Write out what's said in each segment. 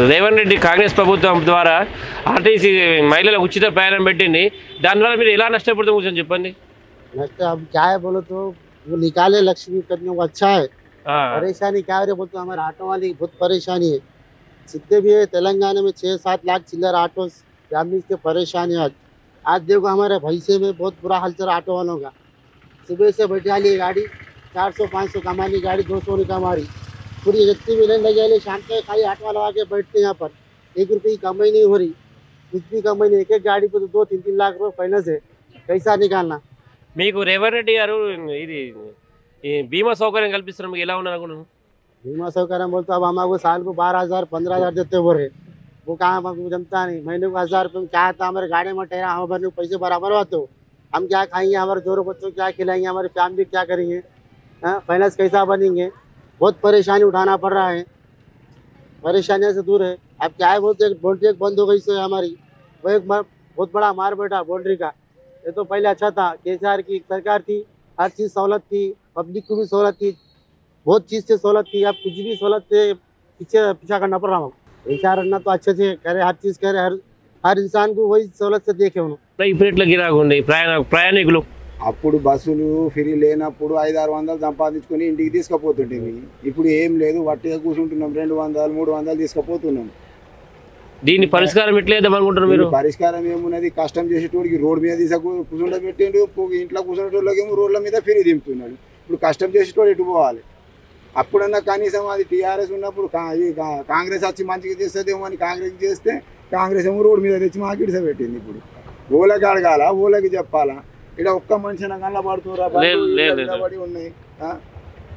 रेवंत रेड्डी कांग्रेस प्रभुत्वं द्वारा आरटीसी महिला उचित प्रयाणम पेट्टिंदी दानि द्वारा मीरु एला नष्टपोतारु कुछ चेप्पंडी। नष्ट अब क्या है बोलो तो वो निकाले लक्ष्मी कन्या को अच्छा है। परेशानी क्या है बोलते हमारे ऑटो वाली बहुत परेशानी है। जितने भी है तेलंगाना में 6-7 लाख चिल्लर ऑटो ग्रामीण के परेशानी है। आज देखो हमारे भैंसे में बहुत बुरा हाल चल रहा ऑटो वालों का। सुबह से बैठा ली गाड़ी 400-500 कमा ली गाड़ी 200 ने कमा रही पूरी जितनी भी लग जाए शाम के खाली ऑटो वाला आके बैठते हैं। यहाँ पर 1 रुपये की कमाई नहीं हो रही, कुछ भी कमाई नहीं। एक गाड़ी पर तो 2-3 लाख रुपये फाइनेंस है, कैसा निकालना। रेवंत रेड्डी गारू बीमा सौकर्य कल बीमा सौकर्य बोलते अब हमारे साल को 12,000-15,000 देते बोल रहे, वो कहाँ जमता नहीं। महीने को 1,000 रुपये में क्या आता, हमारे गाड़ी में ठहरा हमारे पैसे बराबर होते हो। हम क्या खाएंगे, हमारे दोनों बच्चों क्या खिलाएंगे, हमारे फैमिली क्या करेंगे, फाइनेंस कैसा बनेंगे। बहुत परेशानी उठाना पड़ रहा है, परेशानियों से दूर है। अब क्या है बोलते बाउंड्री एक बंद हो गई से हमारी, वो एक बहुत बड़ा मार बैठा बाउंड्री का। ये तो पहले अच्छा था, केसीआर की सरकार थी, हर चीज़ सहूलत थी, पब्लिक को भी सहूलत थी, बहुत चीज़ से सहूलत थी। अब कुछ भी सहूलत से पीछा करना पड़ रहा हूँ। एसीआर अन्ना तो अच्छे से करे, हर चीज़ करे, हर इंसान को वही सहूलत से देखे उन्होंने। प्रयाणिक लोग అప్పుడు బస్సులు ఫ్రీ లేనప్పుడు 500-600 సంపాదించుకొని ఇంటికి తీసుకుపోతుంటేవి, ఇప్పుడు ఏం లేదు, వట్టిగా కూర్చుంటున్నాం 200-300 తీసుకుపోతున్నాం। దీని పరిస్కారం ఎట్లా చేద్దాం అనుకుంటున్నారు మీరు? పరిస్కారం ఏమున్నది, కష్టం చేసేటోడికి రోడ్ మీద తీసుకుపోకుండా పెట్టిండు, ఇంట్లో కూర్చునేటోళ్ళకేమో రోడ్ల మీద ఫ్రీ దింపుతున్నాడు। ఇప్పుడు కష్టం చేసేటోడు ఎటు పోవాలి? అప్పుడన్నా కనీసం అది టీఆర్ఎస్ ఉన్నప్పుడు కాంగ్రెస్ వచ్చి మంచిగా చేస్తదేమో అని కాంగ్రెస్ చేస్తే కాంగ్రెస్ ఏమో రోడ్ మీద తెచ్చి మాకిడిస పెట్టింది। ఇప్పుడు ఓలకి అడగాల, ఓలకి చెప్పాలా, ఇలా ఒక్క మనిషిన కనబడుతురా బాబు? ఉన్నాయి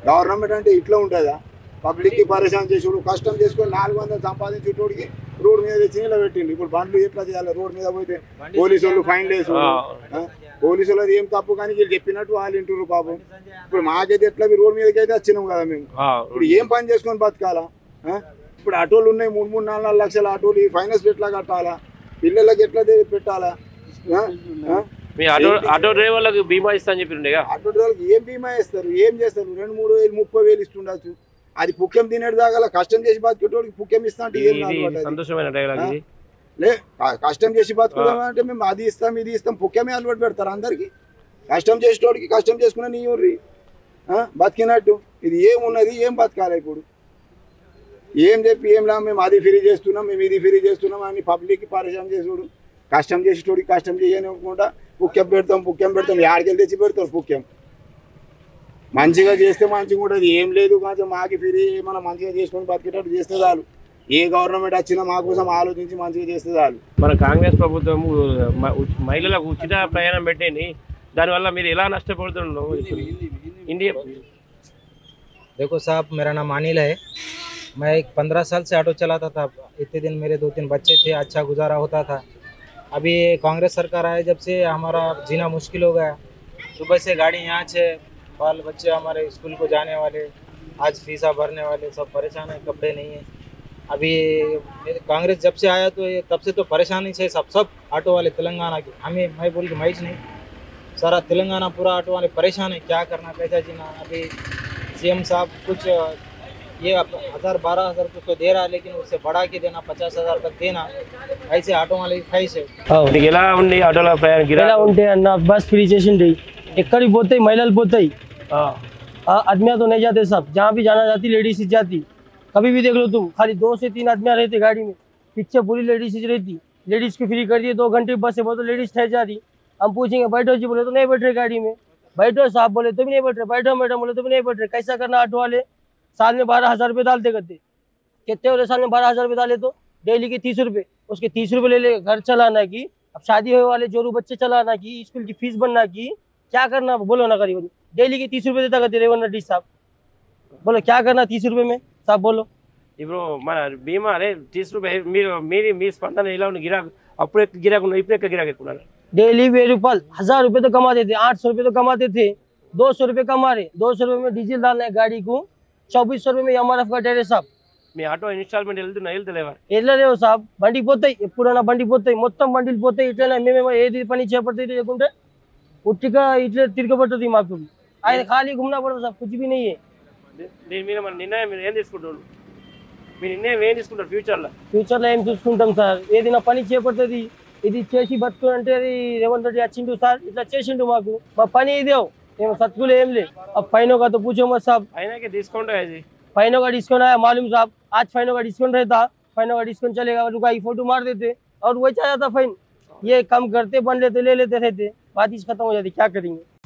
గవర్నమెంట్ అంటే ఇట్లా ఉంటుందా? పబ్లిక్ కి పరిశాన్ చేసుడు, కష్టం చేసుకొని 400 సంపాదించుటోడికి రోడ్ మీద చిన్నలా పెట్టిండు। ఇప్పుడు బండ్లు ఎట్లా చేయాలి? రోడ్ మీద పోతే పోలీసులు ఫైన్ వేసుడు, పోలీసులు ఏం తప్పు కానీ వీళ్ళు చెప్పినట్టు వాళ్ళు వింటురు పాపం। ఇప్పుడు మాకైతే ఎట్లా రోడ్ మీదకి అయితే వచ్చినాం కదా మేము, ఇప్పుడు ఏం పని చేసుకొని బతకాలా? ఇప్పుడు ఆటోలు ఉన్నాయి 3-4 లక్షల ఆటోలు, ఈ ఫైనాన్స్ ఎట్లా కట్టాలా? పిల్లలకి ఎట్లా పెట్టాలా? ఆటో డ్రైవర్లకు బీమా ఇస్తాను చెప్పిరుండేగా, ఆటో డ్రైవర్కి ఏం బీమా ఇస్తారు, ఏం చేస్తారు? 2-3 వేలు, 30,000 ఇస్తుండొచ్చు. అది పుక్యం తినేది దాకా కష్టం చేసి బతుకుటోడికి పుక్యం ఇస్తా అంటే ఏం లాభం? సంతోషమైన డైలాగ్ ఇది లే, కష్టం చేసి బతుకుదాం అంటే మేము అది ఇస్తాం ఇది ఇస్తాం, పుక్యమే అలవాటు పెడతారు అందరికి। కష్టం చేసేటోడికి కష్టం చేసుకున్నా నీ ఊర్రి బతికినట్టు, ఇది ఏం ఉన్నది, ఏం బతకాలి? ఇప్పుడు ఏం చెప్పి ఏం లాభం? మేము అది ఫ్రీ చేస్తున్నాం, మేము ఇది ఫ్రీ చేస్తున్నాం అని పబ్లిక్కి పరిచయం చేసుడు, కష్టం చేసేటోడికి కష్టం చేయనివ్వకుండా పుక్యం పెడతాం పుక్యం పెడతాం, యాడికెళ్ళి తెచ్చి పెడతారు పుక్యం। మంచిగా చేస్తే మంచిగా ఉంటుంది, ఏం లేదు కొంచెం మాకి ఫ్రీ, మనం మంచిగా చేసుకొని బతికేటట్టు చేస్తే చాలు। ఏ గవర్నమెంట్ వచ్చినా మా కోసం ఆలోచించి మంచిగా చేస్తే చాలు। మన కాంగ్రెస్ ప్రభుత్వం మహిళలకు ఉచిత ప్రయాణం పెట్టేది, దానివల్ల మీరు ఎలా నష్టపోతున్నారు? ఇండియా देखो साहब, मेरा नाम अनिल है, मैं 15 साल से ऑटो चलाता था। इतने दिन मेरे 2-3 बच्चे थे, अच्छा गुजारा होता था। अभी कांग्रेस सरकार आए जब से हमारा जीना मुश्किल हो गया। सुबह से गाड़ी यहाँ से, बाल बच्चे हमारे स्कूल को जाने वाले, आज फीसा भरने वाले, सब परेशान है, कपड़े नहीं है। अभी कांग्रेस जब से आया तो ये तब से तो परेशानी से सब ऑटो वाले तेलंगाना के, हमें मैं बोल के मई नहीं, सारा तेलंगाना पूरा ऑटो वाले परेशान है, क्या करना कैसा जीना। अभी CM साहब कुछ ये 1000-12,000 कुछ तो दे रहा है, लेकिन उससे बढ़ा के देना, 50,000 तक देना, ऐसे ऑटो वाले खाइसे उठे। बस फ्री स्टेशन रही, इकड़ी बोलते ही महिला बोलते ही आदमियाँ तो नहीं जाते सब, जहाँ भी जाना जाती लेडीज जाती। कभी भी देख लो तुम, खाली 2 से 3 आदमियाँ रहते गाड़ी में, पीछे पूरी लेडीज रहती। लेडीज को फ्री कर दिए, 2 घंटे बस से बोले तो लेडीज ठहर जाती। हम पूछेंगे बैठो जी, बोले तो नहीं बैठ रहे गाड़ी में। बैठो साहब बोले तो भी नहीं बैठ रहे, बैठो मैडम बोले तो भी नहीं बैठ रहे। कैसा करना ऑटो वाले? साल में 12,000 रुपये डालते करते, कितने हो रहे साल में 12,000 रुपये डाले तो डेली के 30 रुपये, उसके 30 रुपये ले ले घर चलाना की, अब शादी होने वाले जोरू बच्चे चलाना की, स्कूल की फीस बनना की, क्या करना बोलो ना। करीबन डेली के 30 रुपये देता करते रेवंत रेड्डी साहब, बोलो क्या करना 30 रुपये में साहब? बोलो इपो मैं बीमा अरे 30 रुपये स्पंदन इला गिराक अपने गिराक इपड़े गिराक डेली 1,000 रुपये तो कमाते थे, 800 रुपये तो कमाते थे, 200 रुपये कमा रहे। 200 रुपये में डीजल डालना है गाड़ी को, 2400 में MRF का डेरे साहब। मैं ऑटो इंस्टॉलमेंट हेल्थना हेल्थ लेवर एला रे साहब, బండి పోతాయి ఎప్పుడైనా, బండి పోతాయి మొత్తం బండిలు పోతాయి। ఇట్లా మేము ఏది పని చేపడతది లేకుంటే ఉట్టిగా ఇట్లా తిరగబడతది మాకు। ఆయన ఖాళీ గుమ్నా పడదు సార్, కుछ भी नहीं है। నేను నిన్న ఏం తీసుకుంటాను फ्यूचर फ्यूचर चूसम सर एना पनी चपड़ी इधी बतकंटे रेवंत रेड्डी अच्छी सर इला पनी सत्कूल पैन का तो पूछो साहब पैन के डिस्काउंट है पैनों का डिस्काउंट आया मालूम साहब आज पैनों का डिस्काउंट रहता पैनों का डिस्काउंट चलेगा रुका ये फोटो मार देते और वैसा जाता फाइन ये कम करते बन लेते ले लेते रहते बात खत्म हो जाती क्या करेंगे।